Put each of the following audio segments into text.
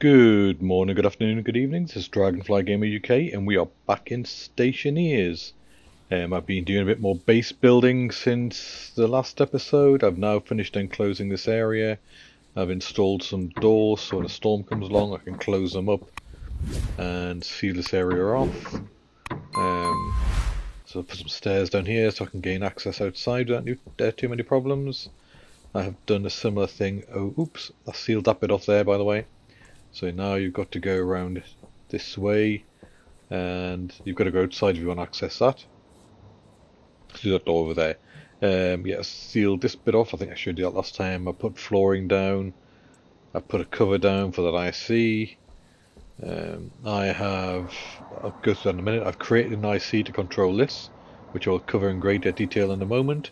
Good morning, good afternoon, good evening. This is Dragonfly Gamer UK and we are back in Stationeers. I've been doing a bit more base building since the last episode. I've now finished enclosing this area. I've installed some doors so when a storm comes along I can close them up and seal this area off. So I've put some stairs down here so I can gain access outside without too many problems. I have done a similar thing. Oh, oops, I sealed that bit off there by the way. So now you've got to go around this way and you've got to go outside if you want to access that. See that door over there. Yeah, I sealed this bit off. I think I showed you that last time. I put flooring down. I put a cover down for that IC. I'll go through that in a minute. I've created an IC to control this, which I'll cover in greater detail in a moment.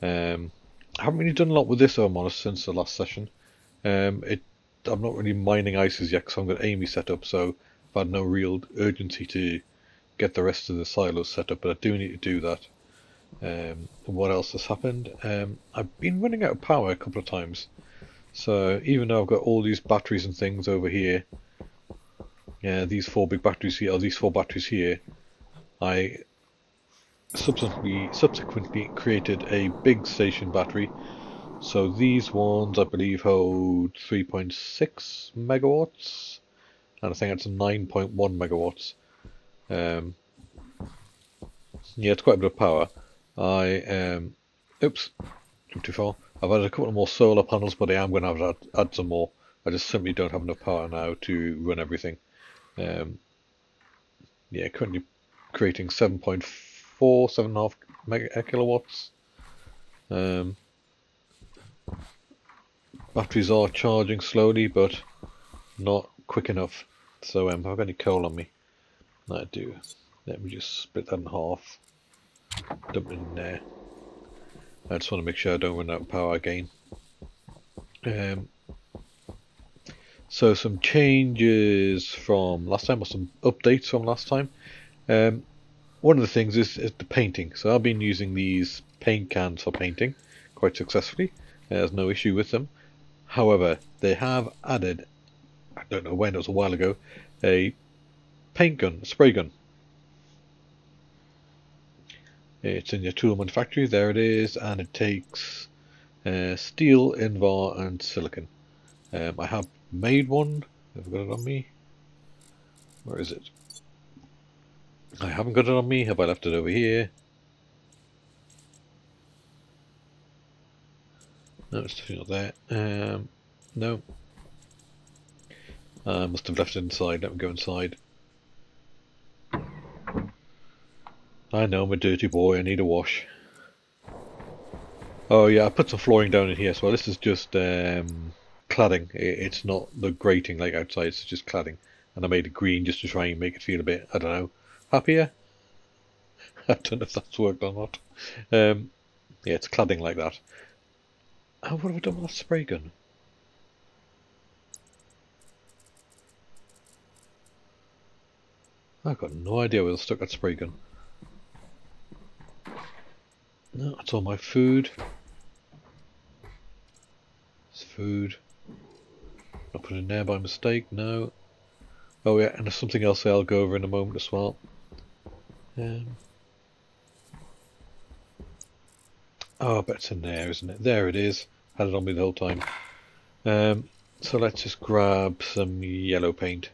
I haven't really done a lot with this, if I'm honest, since the last session. I'm not really mining ices yet because I haven't got Amy set up, so I've had no real urgency to get the rest of the silos set up, but I do need to do that. What else has happened? I've been running out of power a couple of times, so even though I've got all these batteries and things over here, these four big batteries here, or these four batteries here, I subsequently created a big station battery. So these ones, I believe, hold 3.6 megawatts, and I think it's 9.1 megawatts. Yeah, it's quite a bit of power. Oops, too far. I've added a couple more solar panels, but I am going to have to add some more. I just simply don't have enough power now to run everything. Yeah, currently creating 7.5 kilowatts. Batteries are charging slowly, but not quick enough. So have I got any coal on me? I do. Let me just split that in half. Dump it in there. I just want to make sure I don't run out of power again. So some changes from last time, or some updates from last time. One of the things is the painting. So I've been using these paint cans for painting quite successfully. There's no issue with them. However, they have added, I don't know when, it was a while ago, a paint gun, a spray gun. It's in your Toolman factory, there it is, and it takes steel, Invar and silicon. I have made one, I've got it on me. Where is it? I haven't got it on me, have I left it over here? No, it's definitely not there. No. I must have left it inside. Let me go inside. I know, I'm a dirty boy. I need a wash. Oh, yeah, I put some flooring down in here. So this is just cladding. It's not the grating like outside. It's just cladding. And I made it green just to try and make it feel a bit, I don't know, happier? I don't know if that's worked or not. Yeah, it's cladding like that. Oh, what have I done with that spray gun? I've got no idea where I stuck that spray gun. No, that's all my food. It's food. I put it in there by mistake, no. Oh yeah, and there's something else I'll go over in a moment as well. Oh, I bet it's in there, isn't it? There it is. Had it on me the whole time. So let's just grab some yellow paint.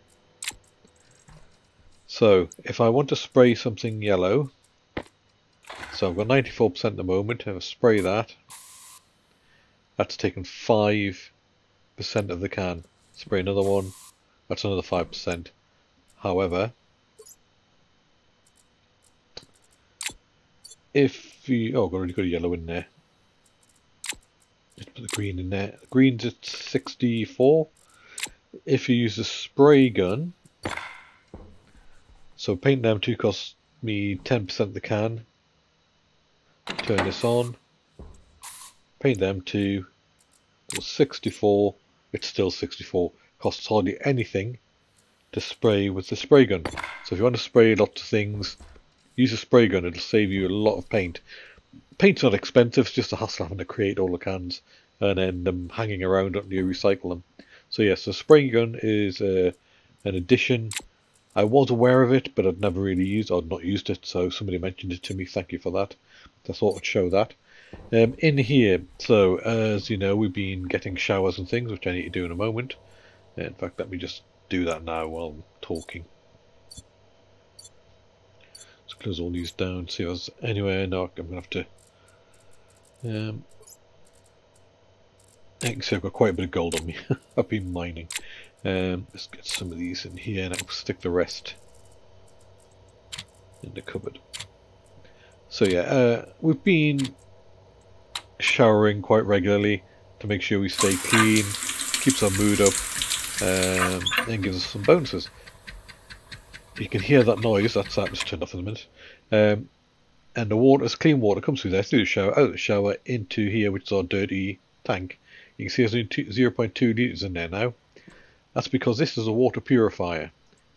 So, if I want to spray something yellow, so I've got 94% at the moment. If I spray that, that's taken 5% of the can. Spray another one, that's another 5%. However, if you, oh, I've already got a yellow in there. Let's put the green in there. The green's at 64. If you use a spray gun, so paint them two costs me 10% of the can. Turn this on. Paint them two. It was 64. It's still 64. Costs hardly anything to spray with the spray gun. So if you want to spray lots of things, use a spray gun, it'll save you a lot of paint. Paint's not expensive, it's just a hassle having to create all the cans and then them hanging around until you recycle them. So yes, the spray gun is an addition. I was aware of it, but I'd never really used it. I'd not used it, so somebody mentioned it to me. Thank you for that. I thought I'd show that. In here, so as you know, we've been getting showers and things, which I need to do in a moment. In fact, let me just do that now while I'm talking. Let's close all these down, see if there's anywhere. No, I'm going to have to... I can see I've got quite a bit of gold on me. I've been mining. Let's get some of these in here and I'll stick the rest in the cupboard. So yeah, we've been showering quite regularly to make sure we stay clean, keeps our mood up, and gives us some bonuses. You can hear that noise, that was turned off in a minute. And the water, it's clean water, comes through there, through the shower, out of the shower, into here, which is our dirty tank. You can see there's 0.2 litres in there now. That's because this is a water purifier,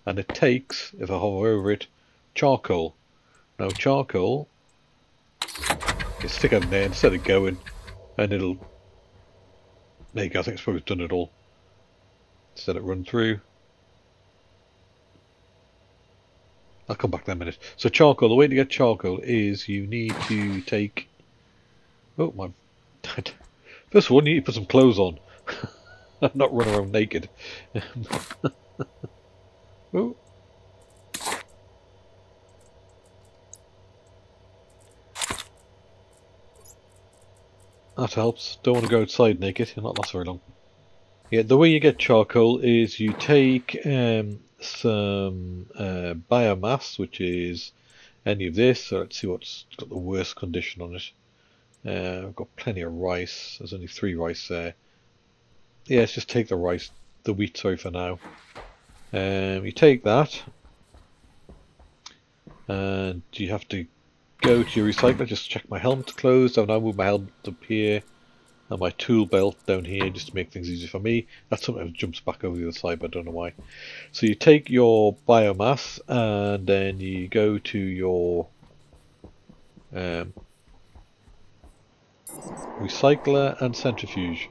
and it takes, if I hover over it, charcoal. Now charcoal, you stick it in there, instead of going, and it'll, there you go, I think it's probably done it all. Just let it run through. I'll come back in a minute. So charcoal, the way to get charcoal is you need to take... Oh my... First of all, you need to put some clothes on. Not run around naked. Oh. That helps. Don't want to go outside naked. You'll not last very long. Yeah, the way you get charcoal is you take some biomass, which is any of this. So let's see what's got the worst condition on it. I've got plenty of rice. There's only 3 rice there. Yeah, let's just take the rice, the wheat, sorry, for now. You take that, and you have to go to your recycler. Just check my helmet's closed. I've now moved my helmet up here and my tool belt down here just to make things easier for me. That's something that jumps back over the other side, but I don't know why. So you take your biomass and then you go to your recycler and centrifuge.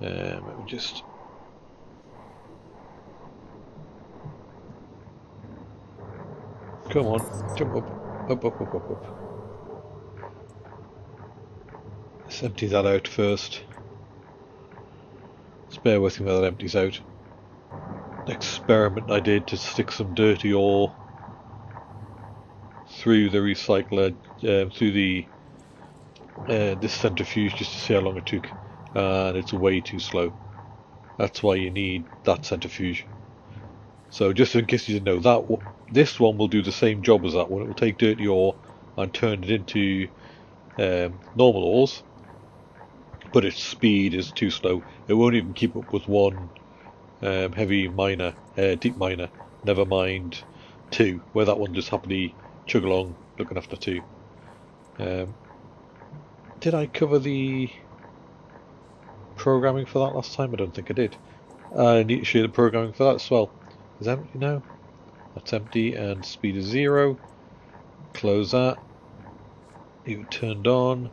Let me just... Come on, jump up. Up. Let's empty that out first. Just bear with me while that empties out. An experiment I did to stick some dirty ore through the recycler, through the this centrifuge, just to see how long it took, and it's way too slow. That's why you need that centrifuge. So just in case you didn't know, this one will do the same job as that one. It will take dirty ore and turn it into normal ores, but its speed is too slow. It won't even keep up with one heavy miner, deep miner, never mind 2, where that one just happily chug along looking after 2. Did I cover the programming for that last time? I don't think I did. I need to show you the programming for that as well. Is that empty now? That's empty and speed is 0. Close that. It turned on.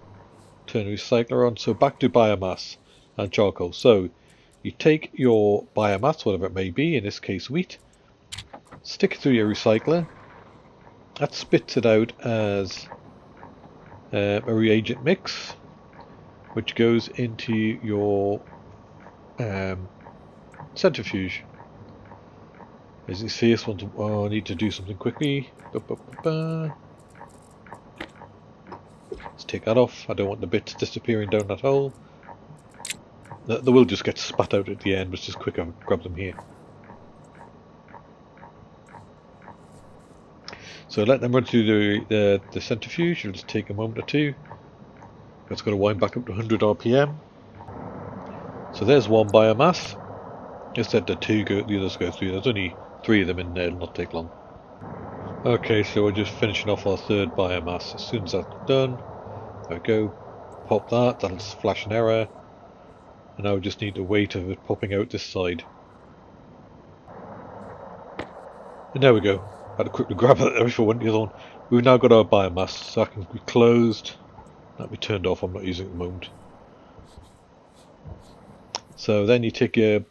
Turn recycler on. So back to biomass and charcoal. So you take your biomass, whatever it may be, in this case wheat, stick it through your recycler. That spits it out as a reagent mix, which goes into your centrifuge. As you see, this one, oh, I need to do something quickly. Let's take that off. I don't want the bits disappearing down that hole. They will just get spat out at the end, but it's just quicker to grab them here. So let them run through the centrifuge. It'll just take a moment or 2. It's going to wind back up to 100 RPM. So there's one biomass. Just let the 2 go, the others go through. There's only 3 of them in there, it'll not take long. Okay, so we're just finishing off our 3rd biomass. As soon as that's done, there we go, pop that, that'll flash an error. And now we just need to wait of it popping out this side. And there we go. I had to quickly grab that there before I went to the other one. We've now got our biomass, so that can be closed. That'll be turned off, I'm not using it at the moment. So then you take your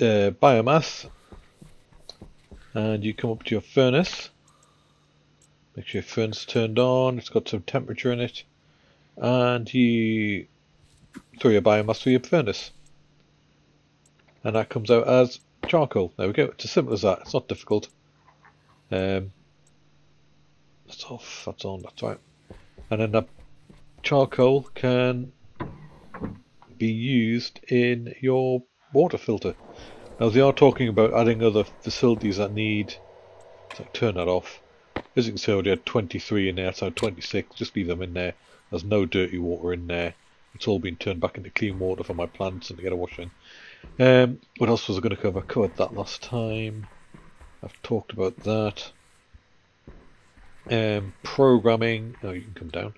biomass, and you come up to your furnace. Make sure your furnace is turned on, it's got some temperature in it, and you throw your biomass through your furnace. And that comes out as charcoal. There we go. It's as simple as that. It's not difficult. That's off. That's on. That's right. And then that charcoal can be used in your water filter. Now they are talking about adding other facilities that need. So turn that off. As you can see, I already had 23 in there, so 26. Just leave them in there. There's no dirty water in there. It's all been turned back into clean water for my plants and to get a wash in. What else was I going to cover? I covered that last time. I've talked about that. Programming. Oh, you can come down.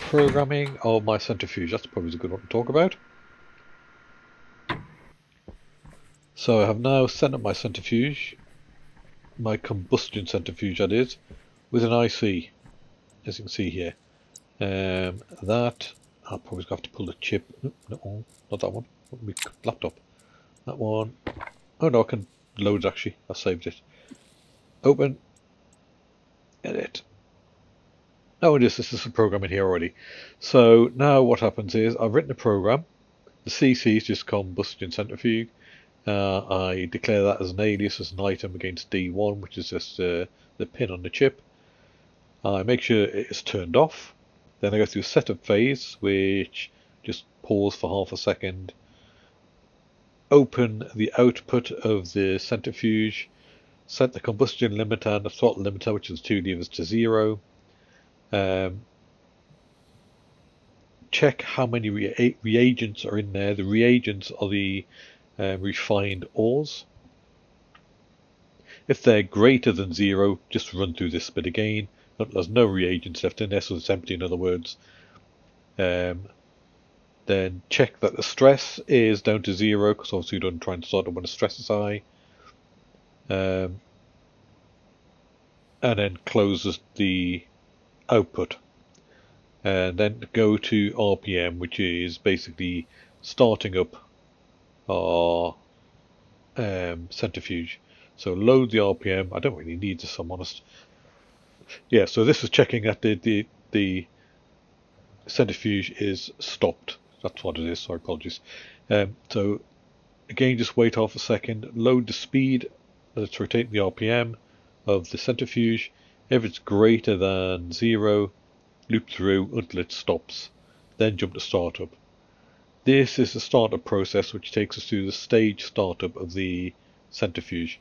Programming of my centrifuge. That's probably a good one to talk about. So I have now set up my centrifuge. My combustion centrifuge, that is. With an IC. As you can see here. That... I'll probably have to pull the chip. No, not that one. My laptop. That one. Oh no, I can load it actually. I saved it. Open. Edit. Oh, it is. This is the program in here already. So now what happens is I've written a program. The CC is just combustion centrifuge. I declare that as an alias, as an item against D1, which is just the pin on the chip. I make sure it is turned off. Then I go through setup phase, which just pause for half a second. Open the output of the centrifuge. Set the combustion limiter and the throttle limiter, which is 2 levers, to 0. Check how many reagents are in there. The reagents are the refined ores. If they're greater than 0, just run through this bit again. There's no reagents left in there, so it's empty, in other words. Then check that the stress is down to 0, because obviously you don't try and start it when the stress is high. And then closes the output. And then go to RPM, which is basically starting up our centrifuge. So load the RPM. I don't really need this, if I'm honest. Yeah, so this is checking that the centrifuge is stopped. That's what it is, sorry, apologies. So again, just wait half a second, load the speed, let's rotate the RPM of the centrifuge. If it's greater than 0, loop through until it stops, then jump to startup. This is the startup process, which takes us through the stage startup of the centrifuge.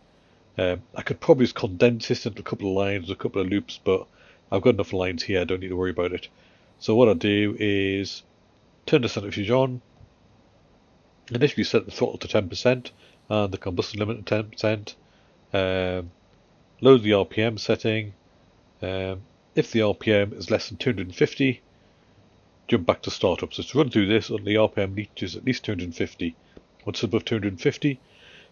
I could probably just condense this into a couple of lines, a couple of loops, but I've got enough lines here, I don't need to worry about it. So what I do is turn the centrifuge on, initially set the throttle to 10% and the combustion limit to 10%, load the RPM setting. If the RPM is less than 250, jump back to startup. So to run through this until the RPM reaches at least 250. Once above 250,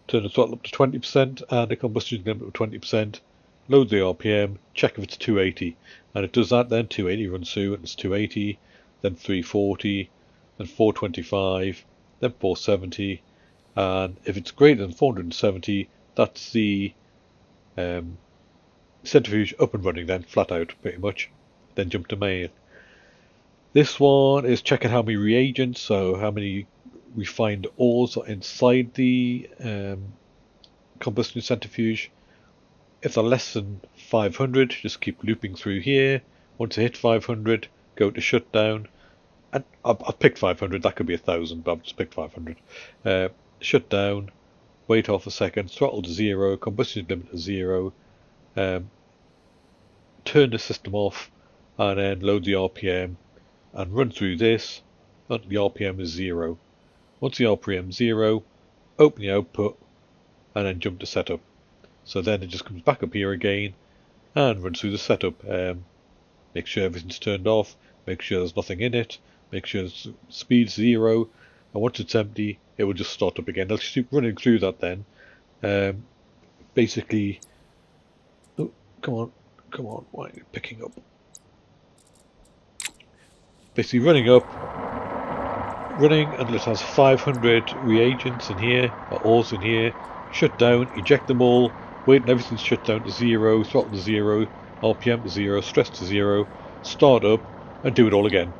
turn the throttle up to 20% and the combustion limit to 20%, load the RPM, check if it's 280, and it does that. Then 280 runs through and it's 280, then 340, then 425, then 470, and if it's greater than 470, that's the centrifuge up and running, then flat out pretty much. Then jump to main. This one is checking how many reagents, so how many refined ores are inside the combustion centrifuge. If they're less than 500, just keep looping through here. Once I hit 500, go to shutdown. And I've picked 500, that could be 1,000, but I've just picked 500. Shutdown, wait half a second, throttle to 0, combustion limit to 0. Turn the system off, and then load the RPM, and run through this until the RPM is 0. Once the RPM is 0, open the output and then jump to setup. So then it just comes back up here again and runs through the setup. Make sure everything's turned off, make sure there's nothing in it, make sure the speed's 0, and once it's empty it will just start up again. Let's just keep running through that then. Basically, oh, come on, why are you picking up? Basically running up, running until it has 500 reagents in here, or ores in here. Shut down, eject them all, wait and everything's shut down to 0, throttle to 0, RPM to 0, stress to 0, start up, and do it all again.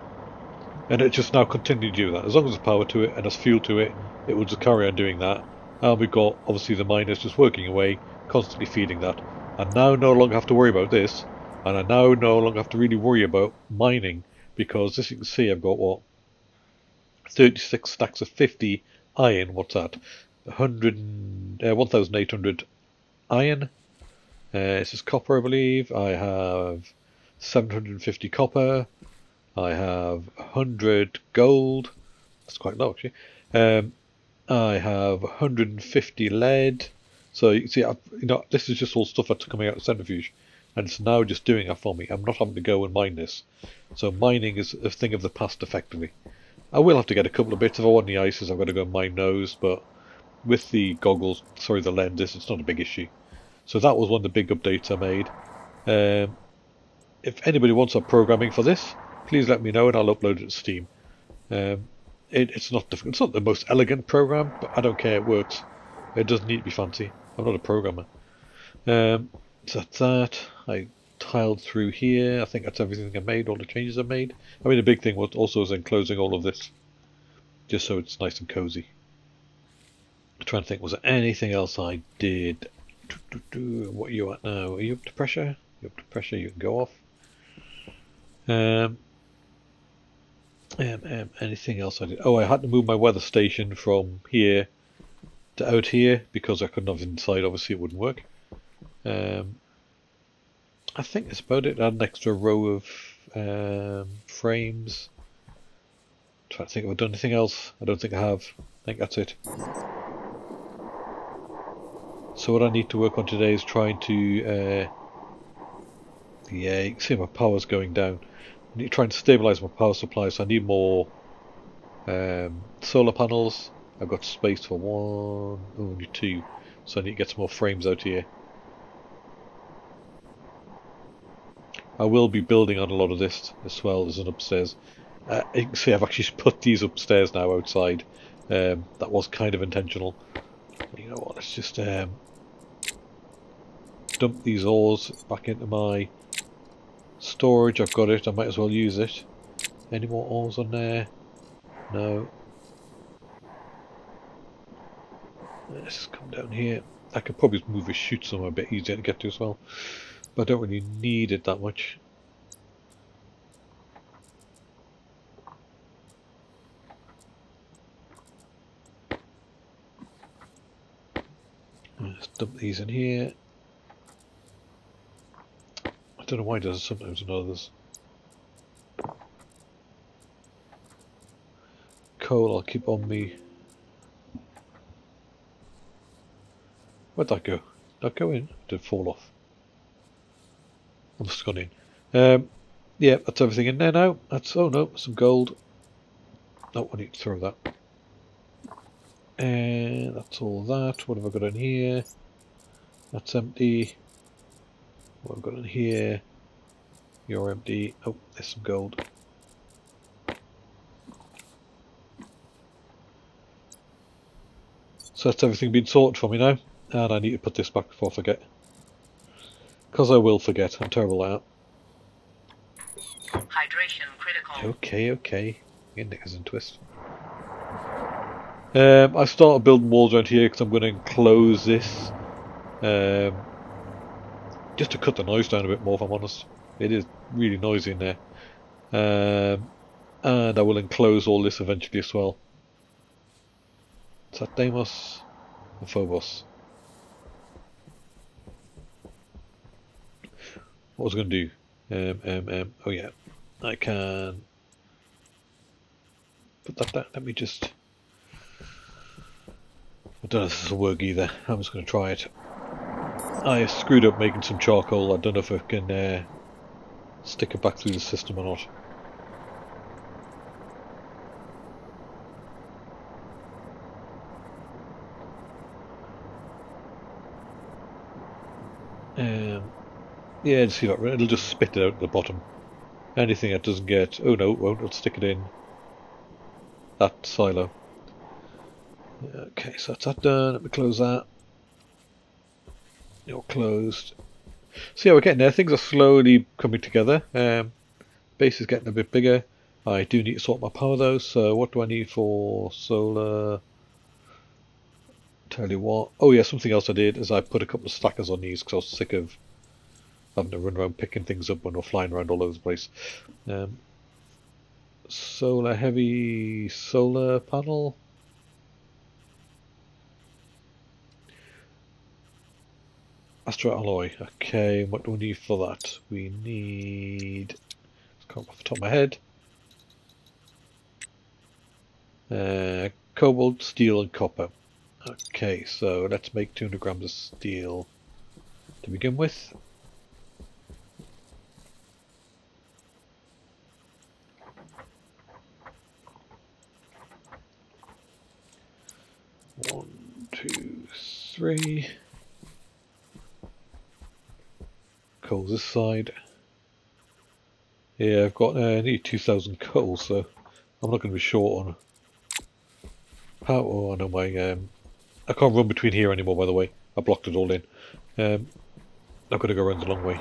And it just now continues to do that. As long as there's power to it and there's fuel to it, it will just carry on doing that. And we've got, obviously, the miners just working away, constantly feeding that. I now no longer have to worry about this, and I now no longer have to really worry about mining, because as you can see, I've got, what, 36 stacks of 50 iron. What's that? 1,800 iron. This is copper, I believe. I have 750 copper. I have 100 gold. That's quite low, actually. I have 150 lead. So you can see, this is just all stuff that's coming out of the centrifuge, and it's now just doing that for me. I'm not having to go and mine this. So mining is a thing of the past, effectively. I will have to get a couple of bits if I want any ices. I've got to go and mine those, but with the goggles, sorry, the lenses, it's not a big issue. So that was one of the big updates I made. If anybody wants a programming for this, please let me know and I'll upload it to Steam. It's not difficult. It's not the most elegant program, but I don't care. It works. It doesn't need to be fancy. I'm not a programmer. So that's that. I tiled through here. I think that's everything I made, all the changes I made. I mean, the big thing was also is enclosing all of this, just so it's nice and cozy. I'm trying to think, was there anything else I did? What are you at now? Are you up to pressure? You're up to pressure. You can go off. Anything else I did? Oh, I had to move my weather station from here to out here because I couldn't have it inside. Obviously, it wouldn't work. I think that's about it. I had an extra row of frames. I'm trying to think if I've done anything else. I don't think I have. I think that's it. So what I need to work on today is trying to yeah, you can see my power's going down. I need to try and stabilise my power supply, so I need more solar panels. I've got space for one, only two, so I need to get some more frames out here. I will be building on a lot of this as well as an upstairs. You can see I've actually put these upstairs now outside. That was kind of intentional. You know what, let's just dump these ores back into my storage. I've got it, I might as well use it. Any more ores on there? No. Let's just come down here. I could probably move a chute somewhere a bit easier to get to as well, but I don't really need it that much. Let's dump these in here. I don't know why it does it sometimes in others. Coal I'll keep on me. Where'd that go? Did that go in? Did it fall off? I must have gone in. Yeah, that's everything in there now. That's, oh no, some gold. Oh, I need to throw that. And that's all that. What have I got in here? That's empty. What have I got in here? You're empty. Oh, there's some gold. So that's everything being sorted for me now. And I need to put this back before I forget. Because I will forget. I'm terrible at that. Hydration critical. Okay, okay. Knickers and twist. I've started building walls around here because I'm going to enclose this. Just to cut the noise down a bit more, if I'm honest. It is really noisy in there. And I will enclose all this eventually as well. Is that Deimos or Phobos? What was I going to do? Oh yeah, I can put that down. Let me just... I don't know if this will work either. I'm just going to try it. I screwed up making some charcoal. I don't know if I can stick it back through the system or not. Yeah, see that, it'll just spit it out at the bottom. Anything that doesn't get... oh no, it won't. It'll stick it in. that silo. Okay, so that's that done. Let me close that. You're closed. So yeah, we're getting there. Things are slowly coming together. Base is getting a bit bigger. I do need to sort my power though, so what do I need for solar? Tell you what. Oh yeah, something else I did is I put a couple of stackers on these because I was sick of having to run around picking things up when we're flying around all over the place. Solar heavy solar panel. Astro alloy. Okay, what do we need for that? We need... I can't off the top of my head. Cobalt, steel and copper. Okay, so let's make 200 grams of steel to begin with. One, two, three. Coals this side. Yeah, I've got I need 2,000 coal, so I'm not going to be short on power. Oh, I know my I can't run between here anymore, by the way. I blocked it all in. I've got to go around the long way.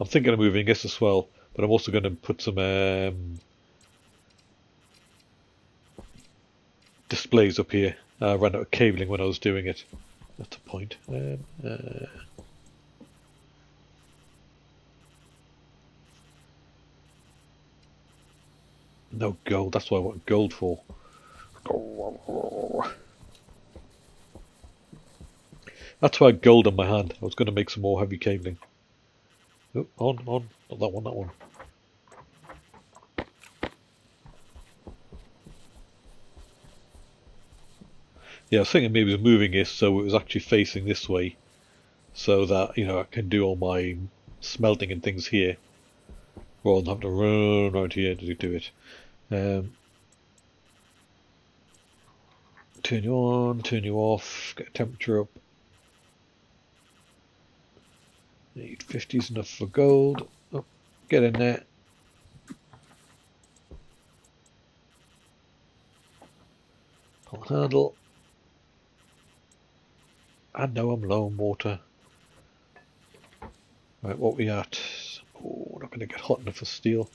I'm thinking of moving this as well, but I'm also going to put some displays up here. I ran out of cabling when I was doing it. That's a point. No gold, that's what I want gold for. That's why I had gold on my hand. I was going to make some more heavy cabling. Oh, on, not that one, that one. Yeah, I was thinking maybe moving this so it was actually facing this way, so that, you know, I can do all my smelting and things here, rather than having to run around here to do it. Turn you on, turn you off, get temperature up. Need 50's enough for gold. Oh, get in there. Can't handle. I know I'm low on water. Right, what we at? Oh, we're not going to get hot enough for steel.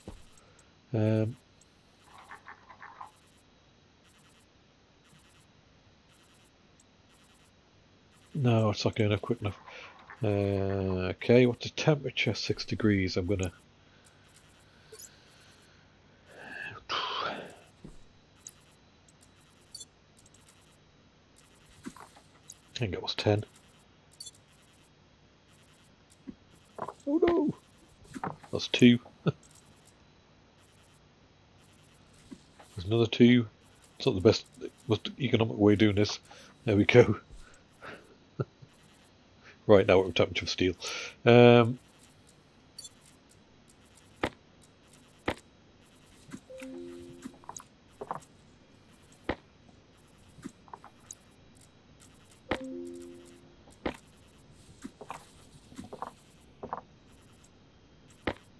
No, it's not going up quick enough. Okay, what's the temperature? 6 degrees. I'm going to... I think it was 10. Oh no! That's 2. There's another 2. It's not the best, most economic way of doing this. There we go. Right, now we're at temperature of steel.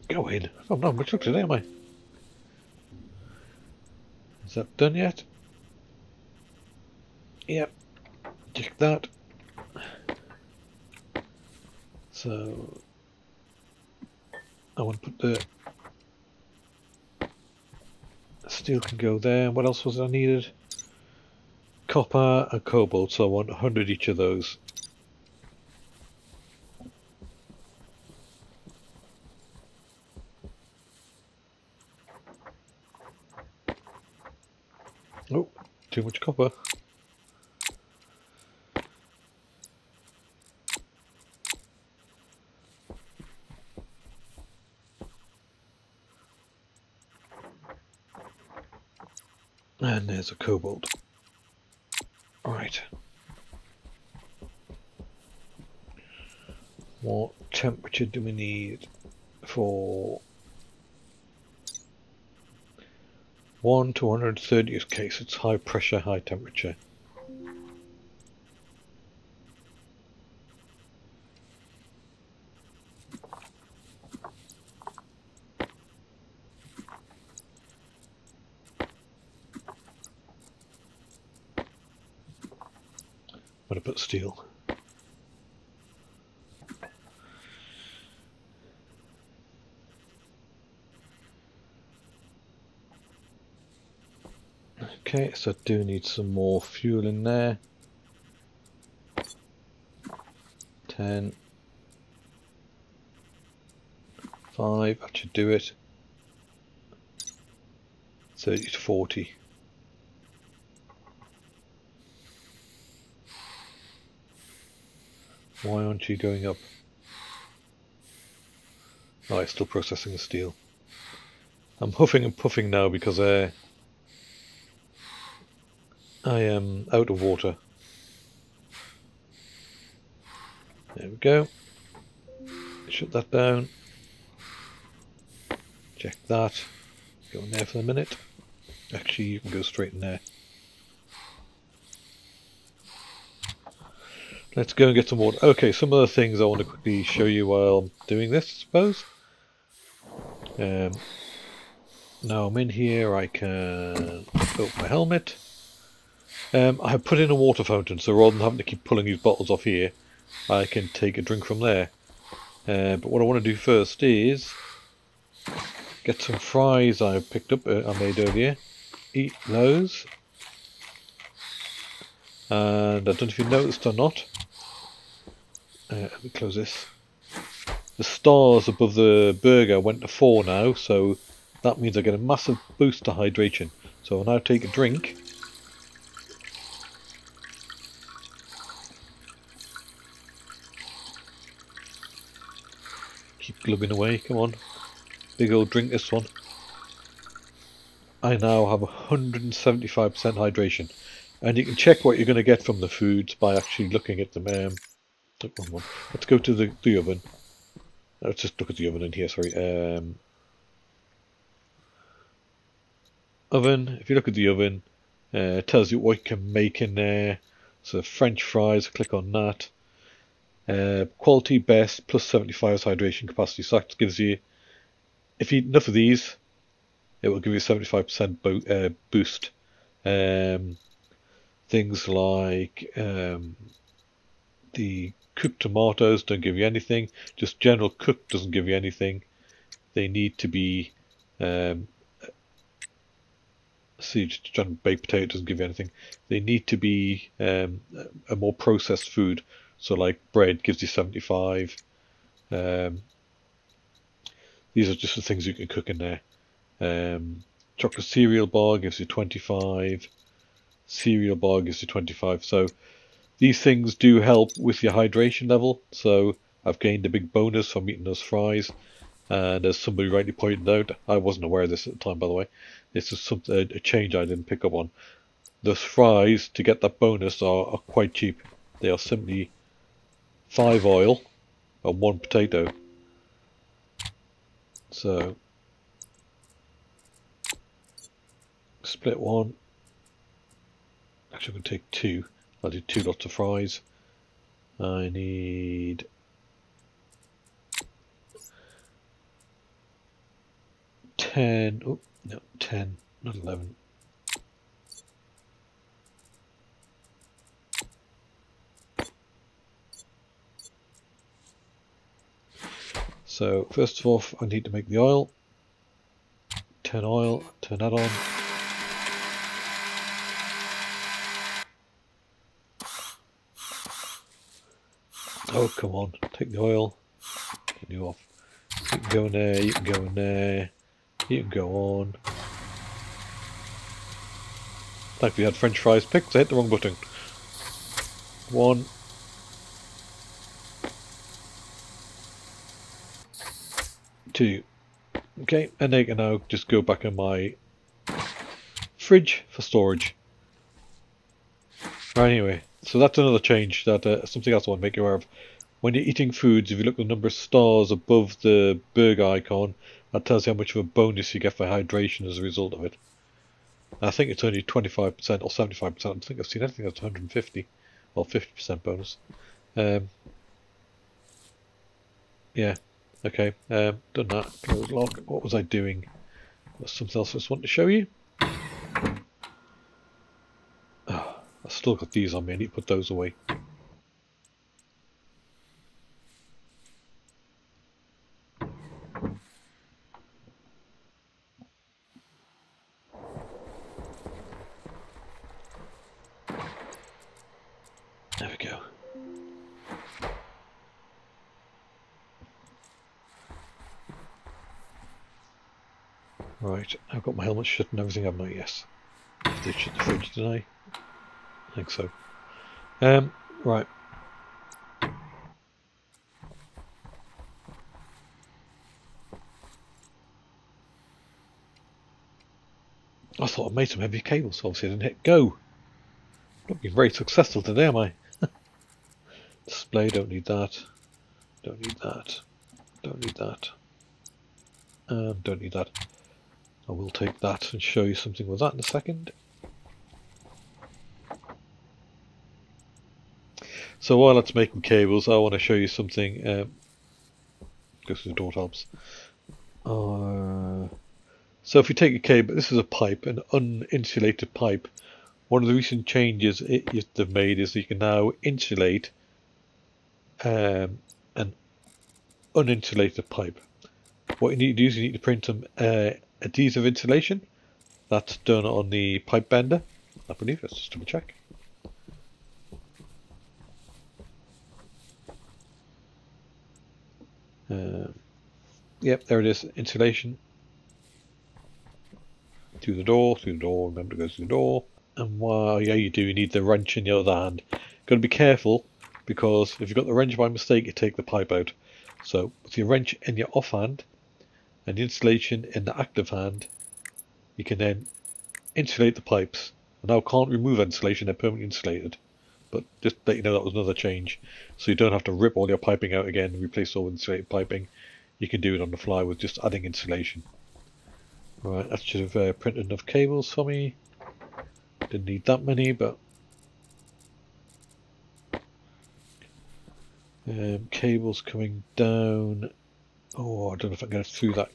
Go in. I'm not much luck today, am I? Is that done yet? Yep. Check that. So I want to put the steel can go there. What else was I needed? Copper and cobalt. So I want 100 each of those. Oh, too much copper. And there's a cobalt. Right. What temperature do we need for... 1 to 130 is case, it's high pressure, high temperature. Where I put steel. Okay, so I do need some more fuel in there. 10. 5, that should do it. 30 to 40. Why aren't you going up? Oh, it's still processing the steel. I'm huffing and puffing now because I am out of water. There we go. Shut that down. Check that. Go in there for a minute. Actually, you can go straight in there. Let's go and get some water. Okay, some other things I want to quickly show you while I'm doing this, I suppose. Now I'm in here, I can open my helmet. I have put in a water fountain, so rather than having to keep pulling these bottles off here, I can take a drink from there. But what I want to do first is get some fries I picked up, I made earlier. Eat those. And I don't know if you noticed or not. Let me close this. The stars above the burger went to 4 now, so that means I get a massive boost to hydration. So I'll now take a drink. Keep glubbing away, come on. Big old drink, this one. I now have 175% hydration. And you can check what you're going to get from the foods by actually looking at them. Let's go to the oven. Let's just look at the oven in here, sorry. Oven, if you look at the oven, it tells you what you can make in there. So French fries, click on that. Quality best, plus 75 hydration capacity. So that gives you, if you eat enough of these, it will give you a 75% boost. Things like the cooked tomatoes don't give you anything. Just general cook doesn't give you anything. They need to be... see, just trying to bake potato doesn't give you anything. They need to be a more processed food. So like bread gives you 75. These are just the things you can cook in there. Chocolate cereal bar gives you 25. Cereal bar gives you 25, so these things do help with your hydration level. So I've gained a big bonus from eating those fries, and as somebody rightly pointed out, I wasn't aware of this at the time, by the way. This is something, a change I didn't pick up on. Those fries, to get that bonus, are quite cheap. They are simply 5 oil and 1 potato. So split one. Actually, I'm going to take 2. I'll do 2 lots of fries. I need 10. Oh, no, 10, not 11. So, first of all, I need to make the oil. 10 oil, turn that on. Oh, come on, take the oil, turn you off. You can go in there, you can go in there, you can go on. Like we had French fries picked, I hit the wrong button. 1. Two. Okay, and they can now just go back in my fridge for storage. Right, anyway. So that's another change, that something else I want to make you aware of. When you're eating foods, if you look at the number of stars above the burger icon, that tells you how much of a bonus you get for hydration as a result of it. And I think it's only 25% or 75%. I don't think I've seen anything that's 150 or 50% bonus. Yeah, okay, done that. Close lock. What was I doing? There's something else I just want to show you. Still got these on me, I need to put those away. Right, I've got my helmet shut and everything, haven't I? Yes. Did shut the fridge, didn't I? I think so. Right. I thought I made some heavy cables, obviously I didn't hit go. Not being very successful today, am I? Display, don't need that. Don't need that. Don't need that. Don't need that. I will take that and show you something with that in a second. So while it's making cables, I want to show you something. Go through the door helps. So if you take a cable, this is a pipe, an uninsulated pipe. One of the recent changes they've made is that you can now insulate an uninsulated pipe. What you need to do is you need to print some adhesive insulation. That's done on the pipe bender, I believe. Let's just double check. Yep, there it is, insulation. Through the door, remember to go through the door. And while, yeah, you do, you need the wrench in your other hand. Got to be careful, because if you've got the wrench by mistake, you take the pipe out. So, with your wrench in your off hand, and the insulation in the active hand, you can then insulate the pipes. And now can't remove insulation, they're permanently insulated. But just let you know that was another change. So you don't have to rip all your piping out again and replace all insulated piping. You can do it on the fly with just adding insulation. Right, that should have printed enough cables for me. Didn't need that many, but... cables coming down... Oh, I don't know if I can get through that.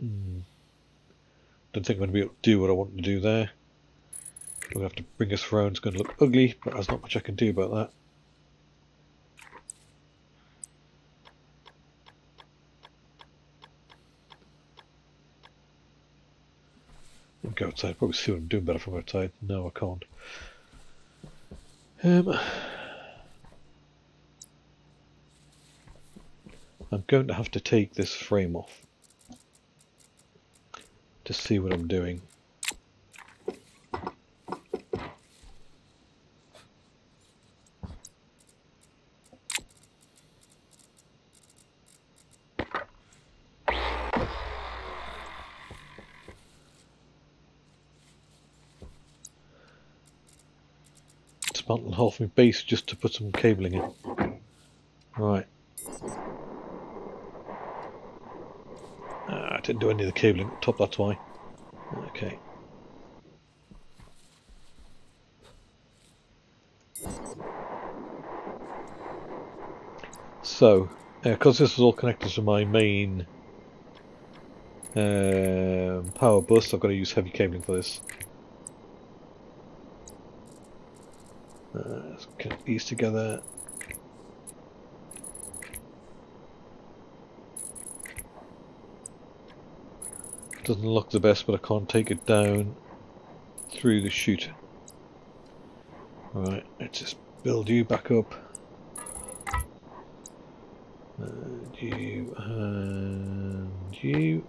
Don't think I'm going to be able to do what I want to do there. I'm going to have to bring this around, it's going to look ugly, but there's not much I can do about that. Go outside, probably see what I'm doing better from outside. No, I can't. I'm going to have to take this frame off to see what I'm doing. Dismantle half my base just to put some cabling in. Right. I didn't do any of the cabling up top, that's why. Okay. So, because this is all connected to my main power bus, I've got to use heavy cabling for this. Let's connect these together. Doesn't look the best, but I can't take it down through the chute. Right, let's just build you back up. And you, and you.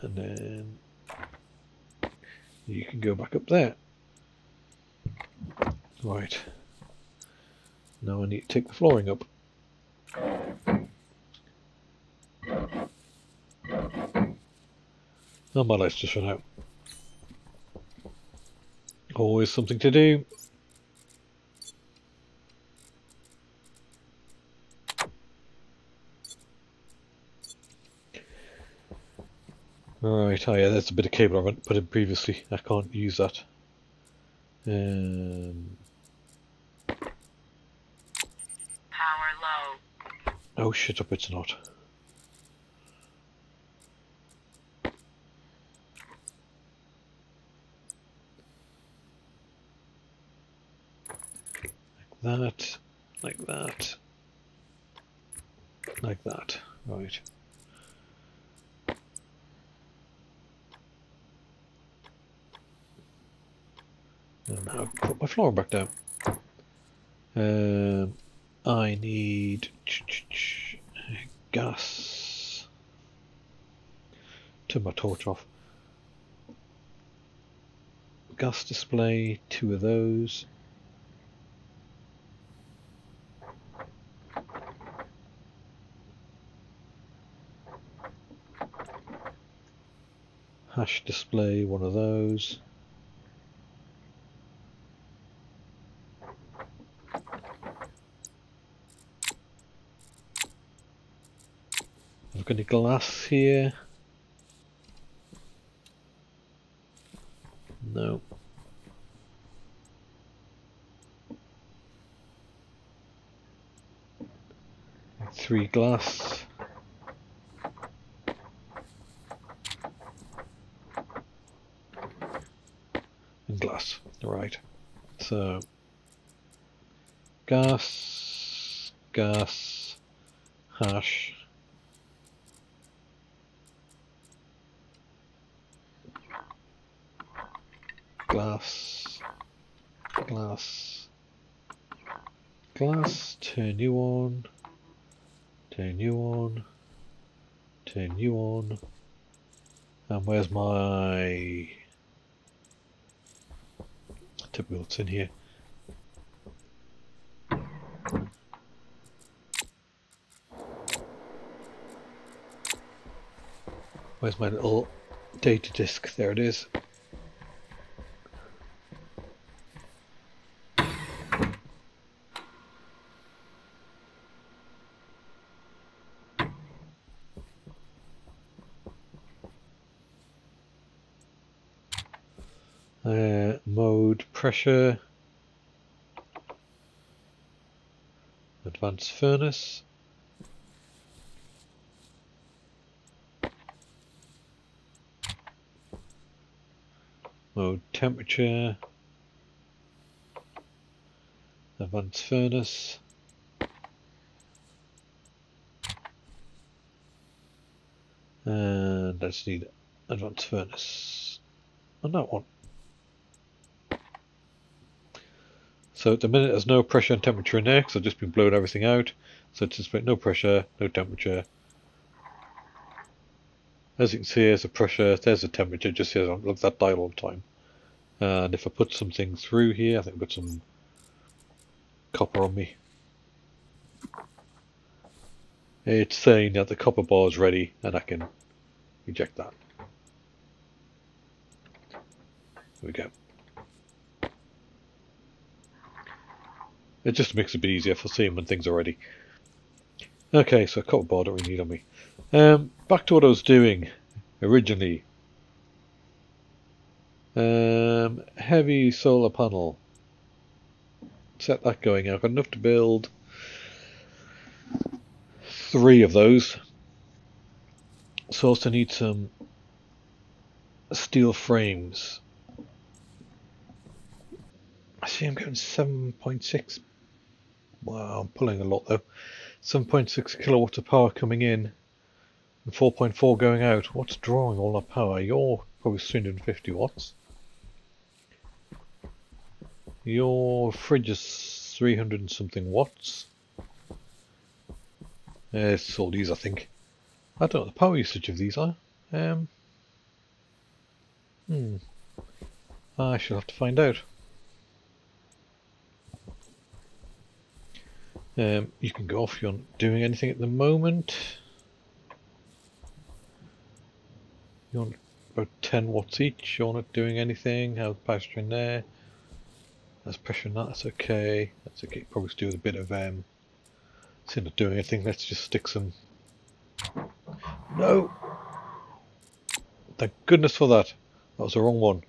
And then you can go back up there. Right. Now I need to take the flooring up. Oh, my lights just run out. Always something to do. Right, oh yeah, that's a bit of cable I put in previously. I can't use that. Power low. Oh, shut up, it's not. Like that, like that, like that, right. Now I've put my floor back down. I need gas. Turn my torch off. Gas display, 2 of those. Hash display, 1 of those. I've got a glass here. No. And 3 glass. And glass. Right. So gas, gas, hash. Glass, glass, glass, turn you on, turn you on, turn you on. And where's my typical, what's in here? Where's my little data disk? There it is. Mode, pressure, advanced furnace, mode, temperature, advanced furnace, and I just need advanced furnace on that one. So at the minute there's no pressure and temperature in there because I've just been blowing everything out. So it's just no pressure, no temperature. As you can see, there's a pressure, there's a temperature, it just says I don't look that dial all the time. And if I put something through here, I think I've got some copper on me. It's saying that the copper bar is ready and I can eject that. There we go. It just makes it a bit easier for seeing when things are ready. Okay, so a copper bar I don't really need on me. Back to what I was doing originally. Heavy solar panel. Set that going. I've got enough to build 3 of those. So I also need some steel frames. I see I'm getting 7.6. Wow, I'm pulling a lot though. 7.6 kilowatt of power coming in and 4.4 going out. What's drawing all that power? You're probably 350 watts. Your fridge is 300 and something watts. It's all these, I think. I don't know what the power usage of these are. I shall have to find out. You can go off, you're not doing anything at the moment. You're on about 10 watts each, you're not doing anything. How's the power strain there? There's pressure on that, that's okay. That's okay, probably do with a bit of instead of doing anything, let's just stick some. No! Thank goodness for that. That was the wrong one.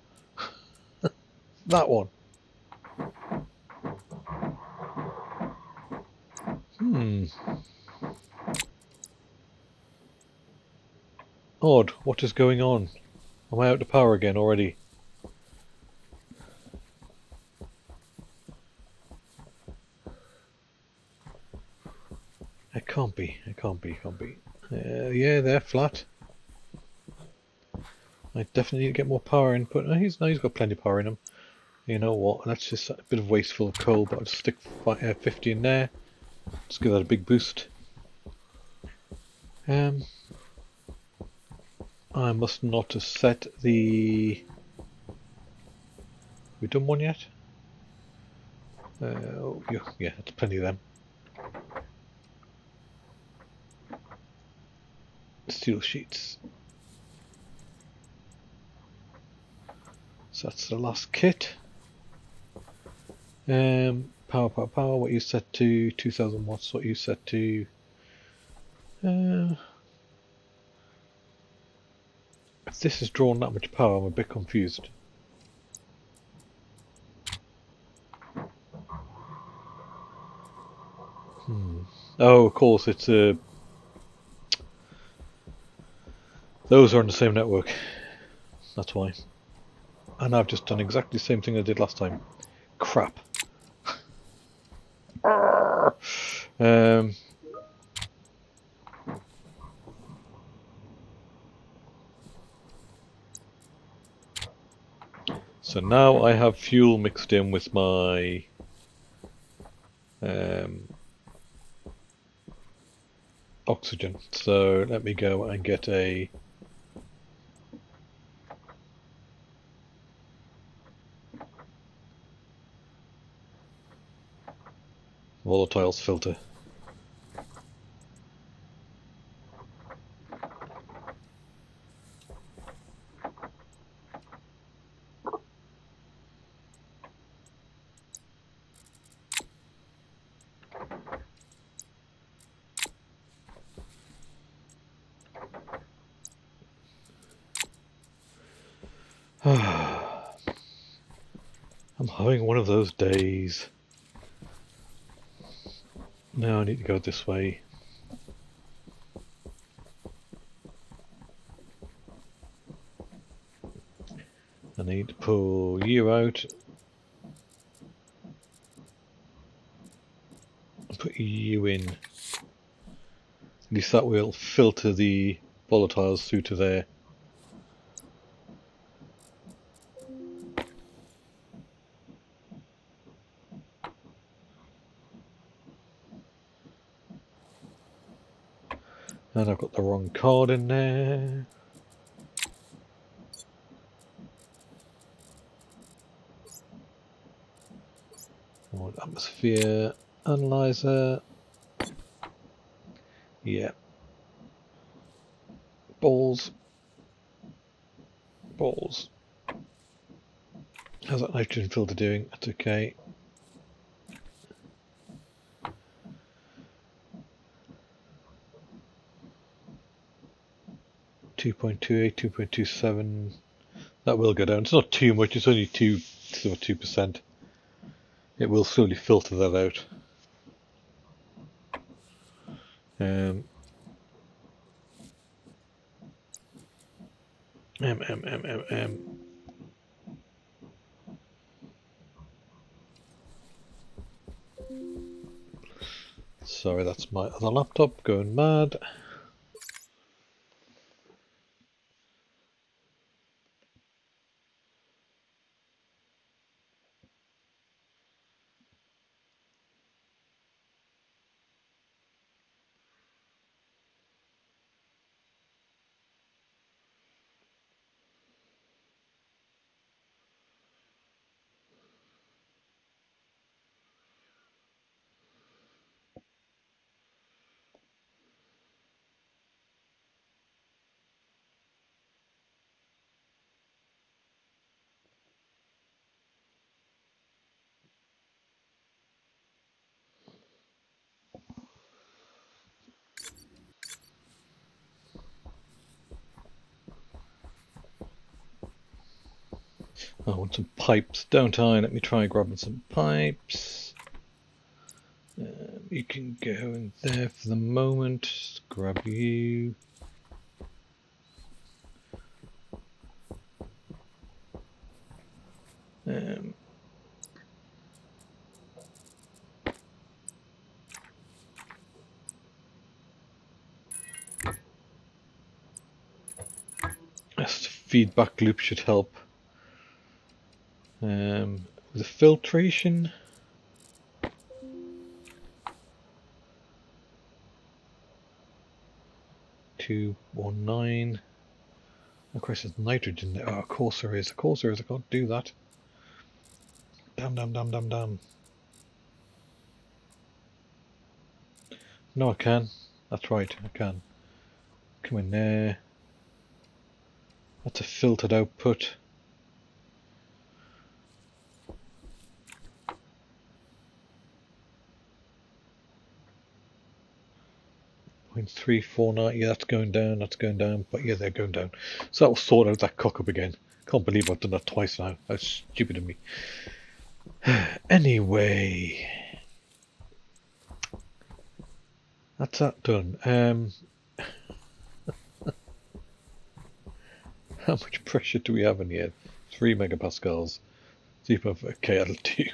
That one. Odd, what is going on? Am I out of power again already? It can't be, it can't be, it can't be. Yeah, they're flat. I definitely need to get more power input. No, he's got plenty of power in him. You know what, that's just a bit of wasteful coal, but I'll just stick 50 in there. Just give that a big boost. I must not have set the... Have we done one yet? Oh, yeah, that's plenty of them. Steel sheets. So that's the last kit. Power. What you set to 2000 watts. What you set to. If this is drawing that much power, I'm a bit confused. Oh, of course, it's those are on the same network. That's why. And I've just done exactly the same thing I did last time. Crap. So now I have fuel mixed in with my oxygen. So let me go and get a volatiles filter. I'm having one of those days. Now I need to go this way. I need to pull you out. And put you in. At least that will filter the volatiles through to there. And I've got the wrong card in there. Atmosphere analyzer. Yeah. Balls. How's that nitrogen filter doing? That's okay. .28, 2.27. That will go down. It's not too much. It's only 2%. It will slowly filter that out. Sorry, that's my other laptop going mad. I want some pipes, don't I? Let me try grabbing some pipes. You can go in there for the moment. Just grab you. This feedback loop should help. the filtration. (219). Of course, there's nitrogen there. Oh, of course there is. Of course there is. I can't do that. Damn. No, I can. That's right, I can. Come in there. That's a filtered output. Point 349. Yeah, that's going down. That's going down. But yeah, they're going down. So that will sort out that cock up again. Can't believe I've done that twice now. That's stupid of me. Anyway, that's that done. How much pressure do we have in here? 3 megapascals. Deep of, okay, that'll do.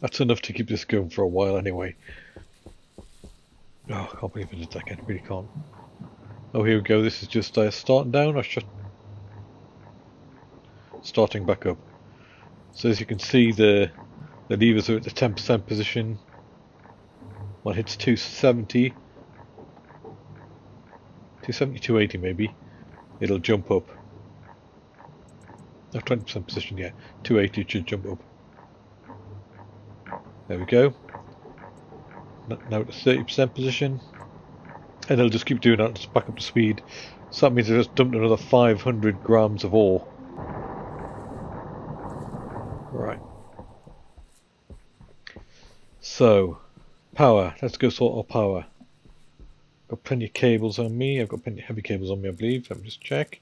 That's enough to keep this going for a while anyway. Oh, I can't believe I did that again. I really can't. Oh, here we go. This is just starting down or starting back up. So as you can see, the levers are at the 10% position. One hits 270. 270, 280 maybe. It'll jump up. Not 20% position yet. 280 should jump up. There we go. Now at the 30% position. And it'll just keep doing that, just back up to speed. So that means I just dumped another 500 grams of ore. Right. So, power. Let's go sort our power. Got plenty of cables on me. I've got plenty of heavy cables on me, I believe. Let me just check.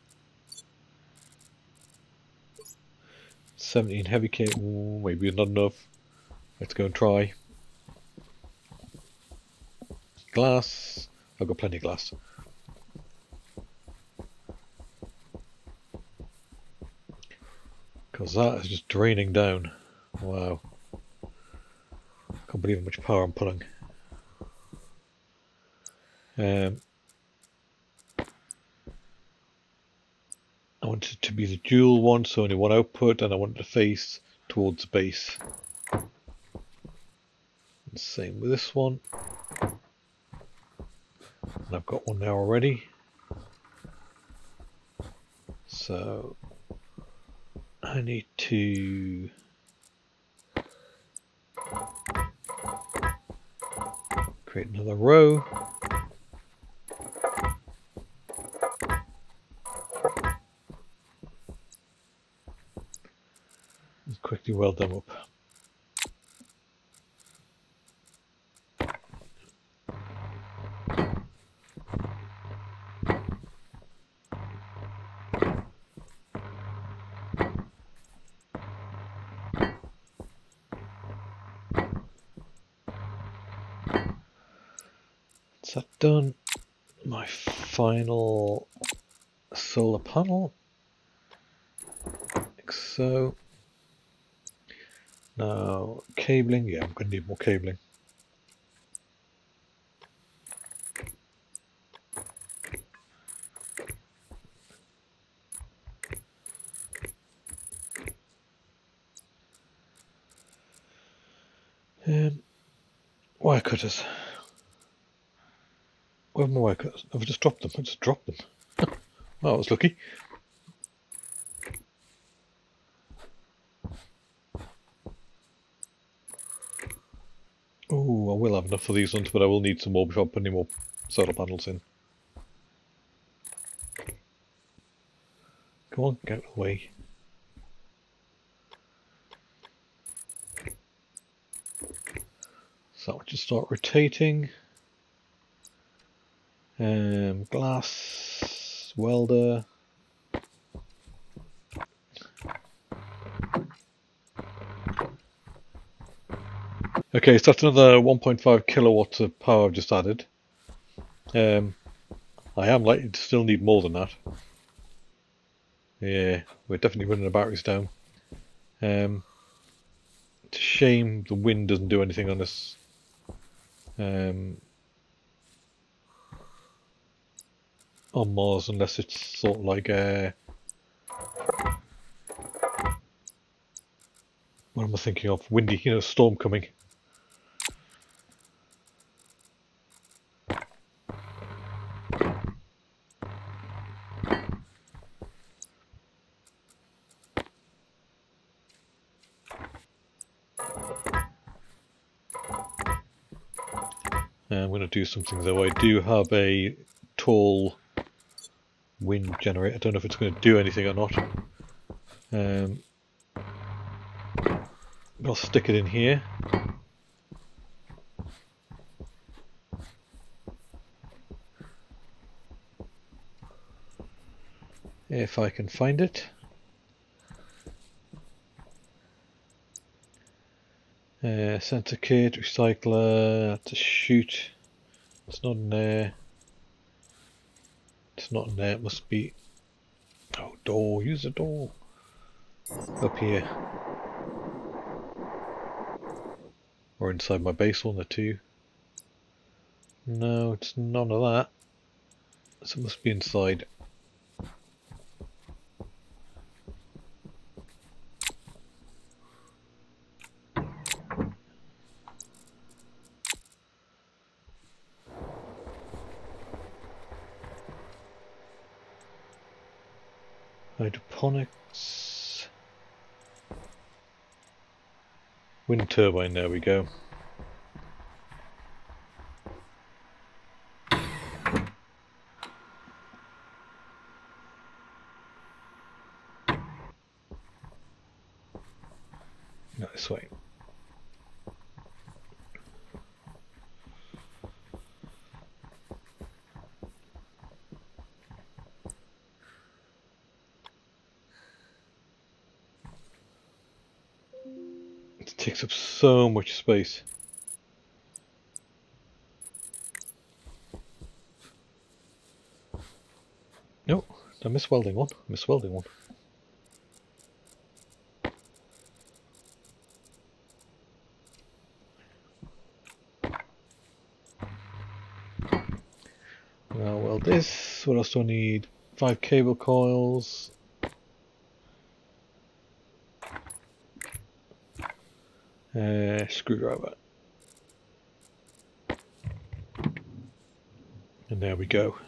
17 heavy cable, maybe not enough. Let's go and try. Glass. I've got plenty of glass. Because that is just draining down. Wow. I can't believe how much power I'm pulling. I want it to be the dual one, so only one output, and I want it to face towards the base. And same with this one. And I've got one now already. So I need to create another row. Quickly weld them up. Is that done? My final solar panel, like so. Now, cabling, yeah, I'm going to need more cabling. Wire cutters. Where have my wire cutters? I've just dropped them. Oh, that was lucky. Oh, I will have enough for these ones, but I will need some more before I put any more solar panels in. Come on, get away. So I'll just start rotating. Glass, welder. Okay, so that's another 1.5 kilowatts of power I've just added. I am likely to still need more than that. Yeah, we're definitely running the batteries down. It's a shame the wind doesn't do anything on this. On Mars, unless it's sort of like What am I thinking of? Windy, you know, storm coming. I'm going to do something though. I do have a tall wind generator. I don't know if it's going to do anything or not. I'll stick it in here. If I can find it. Sensor kit, recycler, that's a chute. It's not in there. It's not in there, it must be. Oh, door, use the door. Up here. Or inside my base, one or two. No, it's none of that. So it must be inside. Hydroponics. Wind turbine, there we go. Not this way. Takes up so much space. No, I miss welding one. Miss welding one. Now weld this. What else do I need? 5 cable coils. Screwdriver. And there we go.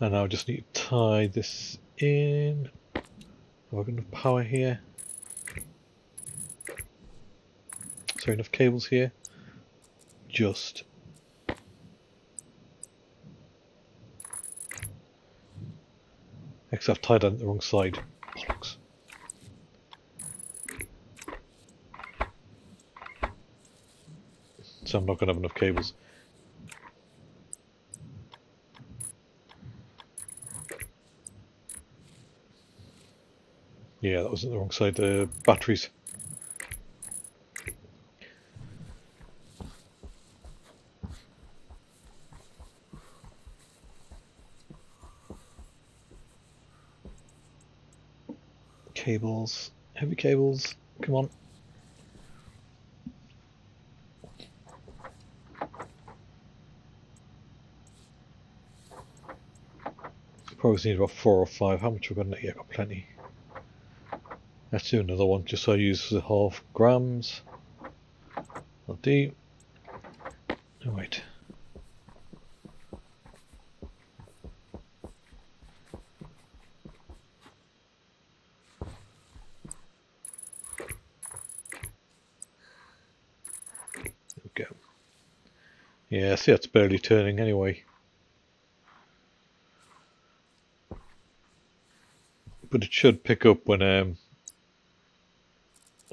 And now I just need to tie this in. Have I got enough power here? Sorry, enough cables here. Just. Except I've tied on the wrong side. Bollocks. So I'm not going to have enough cables. Yeah, that was on the wrong side. Batteries. Cables. Heavy cables. Come on. Probably need about 4 or 5. How much have we got in it? Yeah, I've got plenty. Let's do another one, just so I use the half grams. I'll do. Oh, wait. There we go. Yeah, see, that's barely turning anyway. But it should pick up when a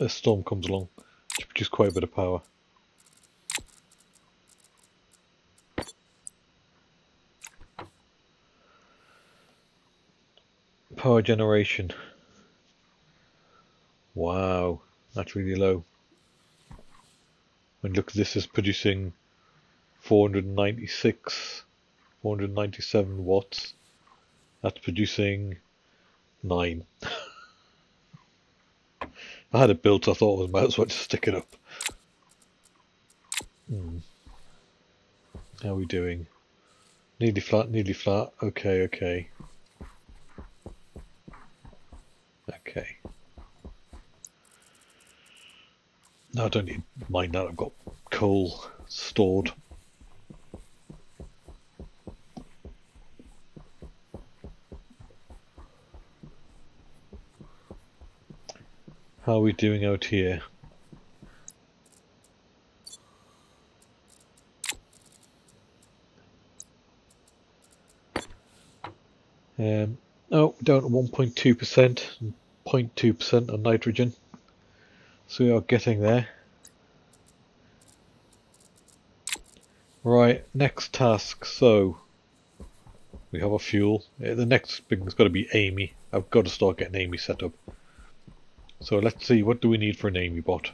storm comes along to produce quite a bit of power. Power generation. Wow, that's really low. And look, this is producing 497 watts. That's producing 9. I had it built, I thought I might as well just stick it up. How are we doing? Nearly flat, nearly flat. Okay, okay. Okay. No, I don't need mine now. I've got coal stored. How are we doing out here? Oh, down to 1.2% and 0.2% on nitrogen. So we are getting there. Right, next task. So we have our fuel. The next thing has got to be Amy. I've got to start getting Amy set up. So let's see, what do we need for an Amy bot?